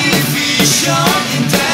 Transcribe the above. Artificial intelligence.